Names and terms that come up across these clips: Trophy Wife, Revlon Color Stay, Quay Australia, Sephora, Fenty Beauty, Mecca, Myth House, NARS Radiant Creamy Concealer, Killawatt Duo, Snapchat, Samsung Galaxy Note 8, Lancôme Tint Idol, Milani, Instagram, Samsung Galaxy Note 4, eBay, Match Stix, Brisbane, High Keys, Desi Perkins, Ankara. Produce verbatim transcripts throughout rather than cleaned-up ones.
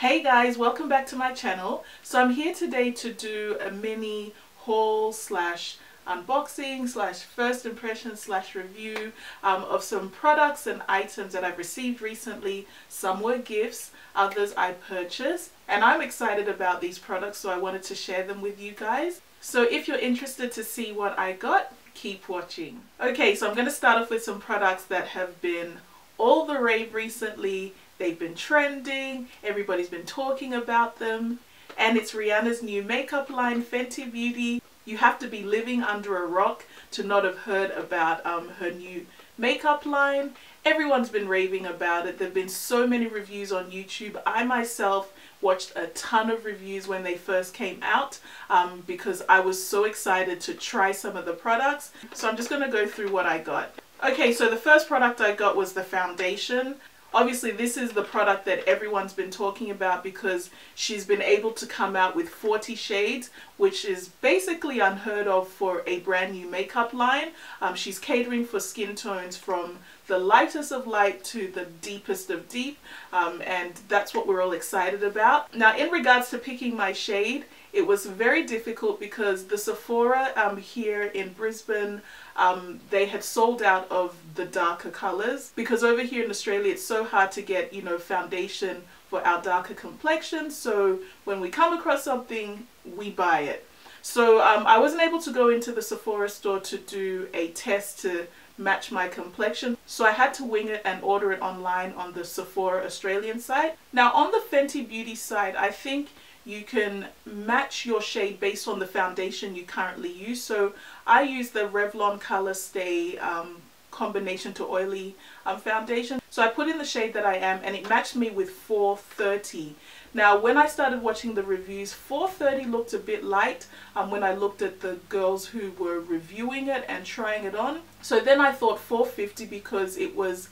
Hey guys, welcome back to my channel. So I'm here today to do a mini haul slash unboxing slash first impression slash review um, of some products and items that I've received recently. Some were gifts, others I purchased, and I'm excited about these products, so I wanted to share them with you guys. So if you're interested to see what I got, keep watching. Okay, so I'm going to start off with some products that have been all the rave recently. They've been trending, everybody's been talking about them, and it's Rihanna's new makeup line, Fenty Beauty. You have to be living under a rock to not have heard about um, her new makeup line. Everyone's been raving about it. There have been so many reviews on YouTube. I myself watched a ton of reviews when they first came out um, because I was so excited to try some of the products. So I'm just going to go through what I got. Okay, so the first product I got was the foundation. Obviously, this is the product that everyone's been talking about because she's been able to come out with forty shades, which is basically unheard of for a brand new makeup line. Um, she's catering for skin tones from the lightest of light to the deepest of deep, um, and that's what we're all excited about. Now, in regards to picking my shade, it was very difficult because the Sephora um, here in Brisbane, um, they had sold out of the darker colours, because over here in Australia it's so hard to get, you know, foundation for our darker complexion, so when we come across something, we buy it. So um, I wasn't able to go into the Sephora store to do a test to match my complexion, so I had to wing it and order it online on the Sephora Australian site. Now on the Fenty Beauty side, I think you can match your shade based on the foundation you currently use. So I use the Revlon Color Stay um, combination to oily um, foundation. So I put in the shade that I am, and it matched me with four thirty. Now when I started watching the reviews, four thirty looked a bit light um, when I looked at the girls who were reviewing it and trying it on. So then I thought four fifty because it was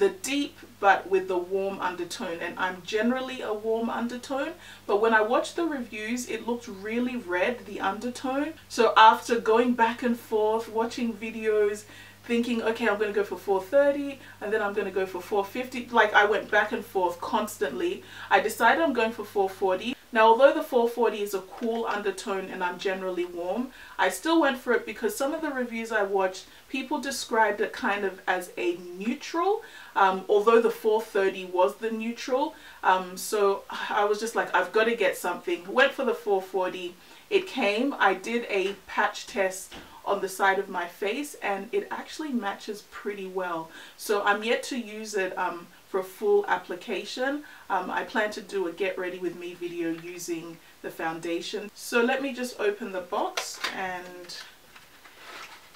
the deep but with the warm undertone, and I'm generally a warm undertone, but when I watched the reviews it looked really red, the undertone. So after going back and forth watching videos thinking, okay, I'm going to go for four thirty and then I'm going to go for four fifty, like I went back and forth constantly, I decided I'm going for four forty. Now although the four forty is a cool undertone and I'm generally warm, I still went for it because some of the reviews I watched, people described it kind of as a neutral, um, although the four thirty was the neutral, um, so I was just like, I've got to get something. Went for the four forty, it came, I did a patch test on the side of my face and it actually matches pretty well. So I'm yet to use it um, for a full application. Um, I plan to do a get ready with me video using the foundation. So let me just open the box and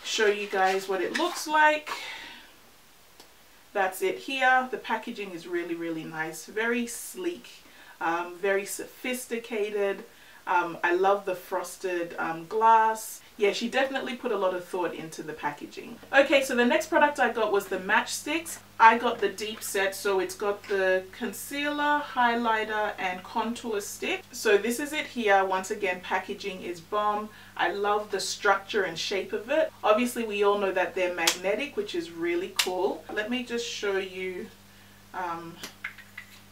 show you guys what it looks like. That's it here. The packaging is really, really nice. Very sleek, um, very sophisticated. Um, I love the frosted um, glass. Yeah, she definitely put a lot of thought into the packaging. Okay, so the next product I got was the Match Stix. I got the deep set, so it's got the concealer, highlighter and contour stick. So this is it here. Once again, packaging is bomb. I love the structure and shape of it. Obviously we all know that they're magnetic, which is really cool. Let me just show you um,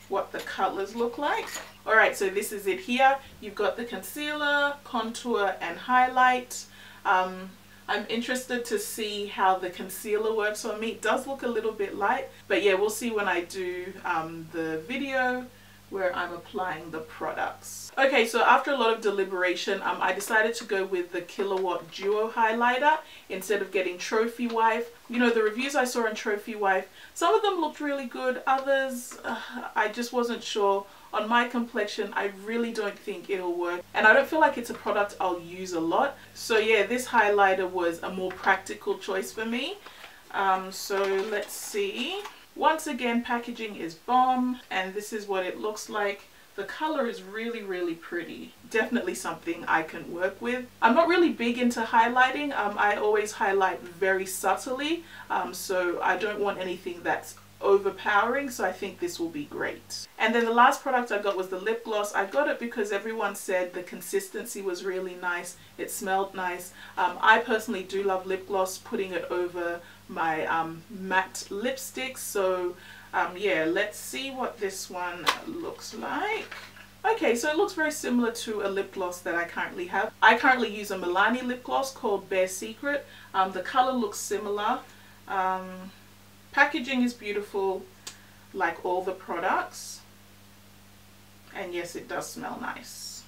what the colors look like. Alright, so this is it here. You've got the concealer, contour and highlight. Um, I'm interested to see how the concealer works on me. It does look a little bit light, but yeah, we'll see when I do um, the video where I'm applying the products. Okay, so after a lot of deliberation, um, I decided to go with the Killawatt Duo highlighter instead of getting Trophy Wife. You know, the reviews I saw on Trophy Wife, some of them looked really good, others uh, I just wasn't sure. On my complexion, I really don't think it'll work, and I don't feel like it's a product I'll use a lot. So yeah, this highlighter was a more practical choice for me. Um, so let's see. Once again, packaging is bomb, and this is what it looks like. The color is really, really pretty. Definitely something I can work with. I'm not really big into highlighting. Um, I always highlight very subtly, um, so I don't want anything that's overpowering, so I think this will be great. And then the last product I got was the lip gloss. I got it because everyone said the consistency was really nice, it smelled nice. um, I personally do love lip gloss, putting it over my um, matte lipstick, so um, yeah, let's see what this one looks like. Okay, so it looks very similar to a lip gloss that I currently have. I currently use a Milani lip gloss called Bare Secret. Um, the color looks similar. Um, packaging is beautiful, like all the products. And yes, it does smell nice.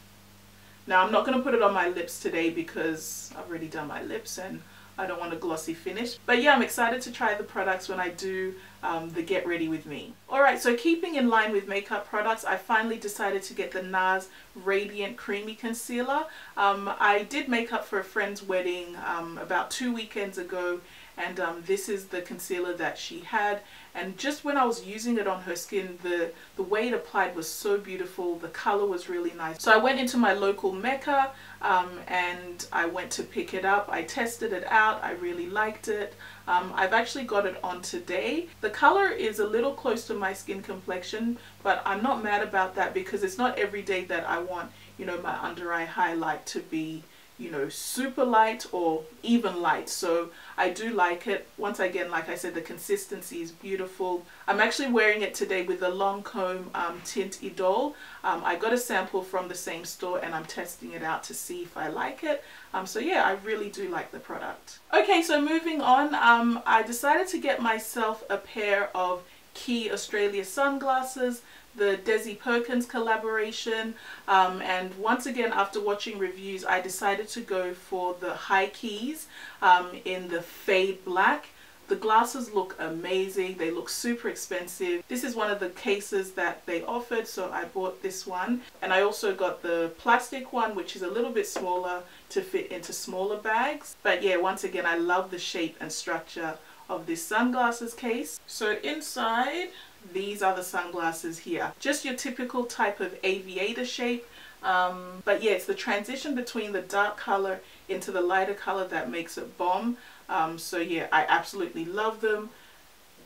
Now, I'm not going to put it on my lips today because I've already done my lips and I don't want a glossy finish. But yeah, I'm excited to try the products when I do um, the Get Ready With Me. Alright, so keeping in line with makeup products, I finally decided to get the NARS Radiant Creamy Concealer. Um, I did makeup for a friend's wedding um, about two weekends ago, and um, this is the concealer that she had. And just when I was using it on her skin, the, the way it applied was so beautiful. The color was really nice. So I went into my local Mecca um, and I went to pick it up. I tested it out. I really liked it. Um, I've actually got it on today. The color is a little close to my skin complexion, but I'm not mad about that because it's not every day that I want, you know, my under eye highlight to be, you know, super light or even light. So I do like it. Once again, like I said, the consistency is beautiful. I'm actually wearing it today with the Lancôme um, Tint Idol. Um, I got a sample from the same store and I'm testing it out to see if I like it. Um, so yeah, I really do like the product. Okay, so moving on, um, I decided to get myself a pair of Quay Australia sunglasses, the Desi Perkins collaboration, um, and once again after watching reviews I decided to go for the High Keys um, in the fade black. The glasses look amazing, they look super expensive. This is one of the cases that they offered, so I bought this one, and I also got the plastic one which is a little bit smaller to fit into smaller bags. But yeah, once again I love the shape and structure of this sunglasses case. So inside, these are the sunglasses here. Just your typical type of aviator shape. Um, but yeah, it's the transition between the dark color into the lighter color that makes it bomb. Um, so yeah, I absolutely love them.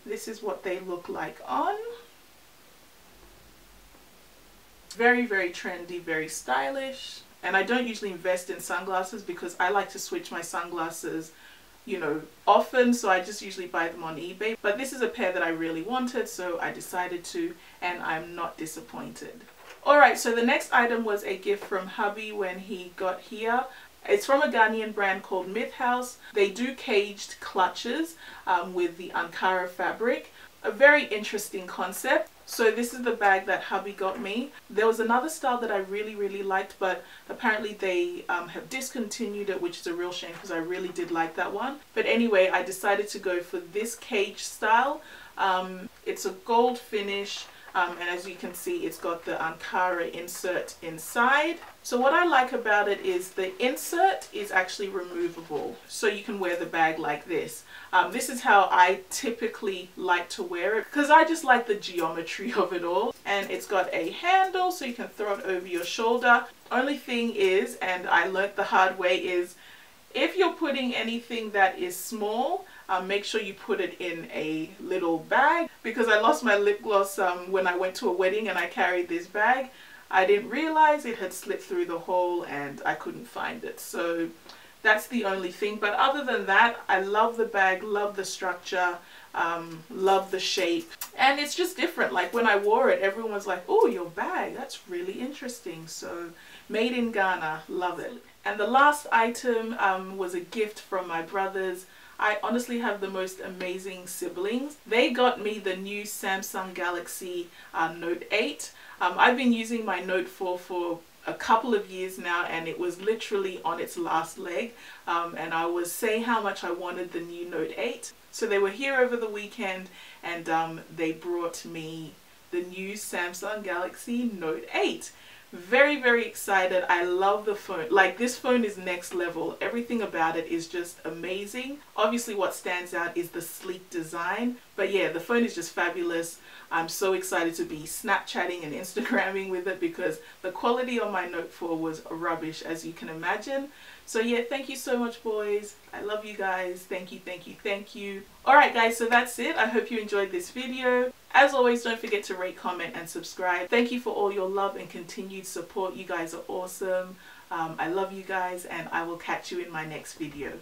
This is what they look like on. Very, very trendy, very stylish. And I don't usually invest in sunglasses because I like to switch my sunglasses, you know, often, so I just usually buy them on eBay. But this is a pair that I really wanted, so I decided to, and I'm not disappointed. Alright, so the next item was a gift from hubby when he got here. It's from a Ghanaian brand called Myth House. They do caged clutches um, with the Ankara fabric. A very interesting concept. So this is the bag that hubby got me. There was another style that I really, really liked, but apparently they um, have discontinued it, which is a real shame because I really did like that one. But anyway, I decided to go for this cage style. Um, it's a gold finish, um, and as you can see, it's got the Ankara insert inside. So what I like about it is the insert is actually removable, so you can wear the bag like this. Um, this is how I typically like to wear it because I just like the geometry of it all. And it's got a handle so you can throw it over your shoulder. Only thing is, and I learned the hard way, is if you're putting anything that is small, um, make sure you put it in a little bag, because I lost my lip gloss um, when I went to a wedding and I carried this bag. I didn't realize it had slipped through the hole and I couldn't find it. So that's the only thing. But other than that, I love the bag, love the structure, um, love the shape. And it's just different. Like when I wore it, everyone was like, oh, your bag, that's really interesting. So made in Ghana, love it. And the last item um, was a gift from my brothers. I honestly have the most amazing siblings. They got me the new Samsung Galaxy uh, Note eight. Um, I've been using my Note four for a couple of years now and it was literally on its last leg, um, and I was saying how much I wanted the new Note eight. So they were here over the weekend and um, they brought me the new Samsung Galaxy Note eight. Very, very excited. I love the phone. Like, this phone is next level. Everything about it is just amazing. Obviously what stands out is the sleek design, but yeah, the phone is just fabulous. I'm so excited to be Snapchatting and Instagramming with it because the quality on my Note four was rubbish, as you can imagine. So yeah, thank you so much, boys. I love you guys. Thank you, thank you, thank you. Alright guys, so that's it. I hope you enjoyed this video. As always, don't forget to rate, comment, and subscribe. Thank you for all your love and continued support. You guys are awesome. Um, I love you guys, and I will catch you in my next video.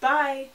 Bye!